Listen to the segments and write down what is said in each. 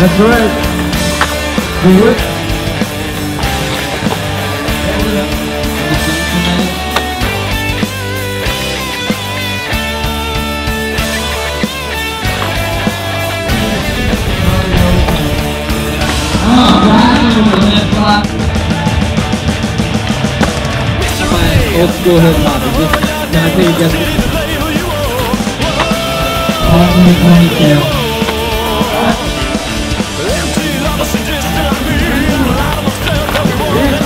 That's right. We work. Old school hip hop. Can I take a guess? Ponytail. Good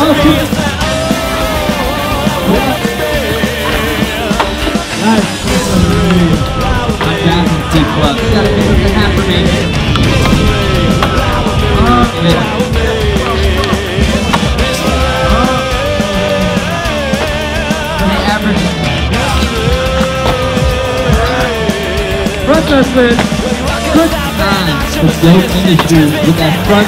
times. The dope industry with that front.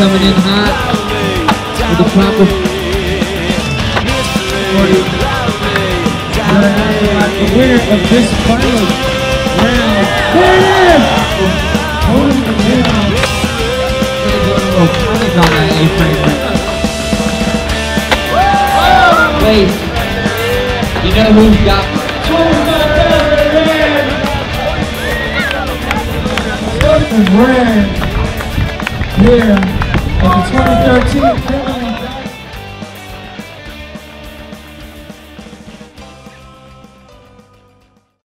Coming in hot with the proper 40. The winner of this final. There it is! Tony DeMendonca. Tony's on that A-frame. Wait. You know who we got? Tony DeMendonca. Here on the 2013 Tony DeMendonca.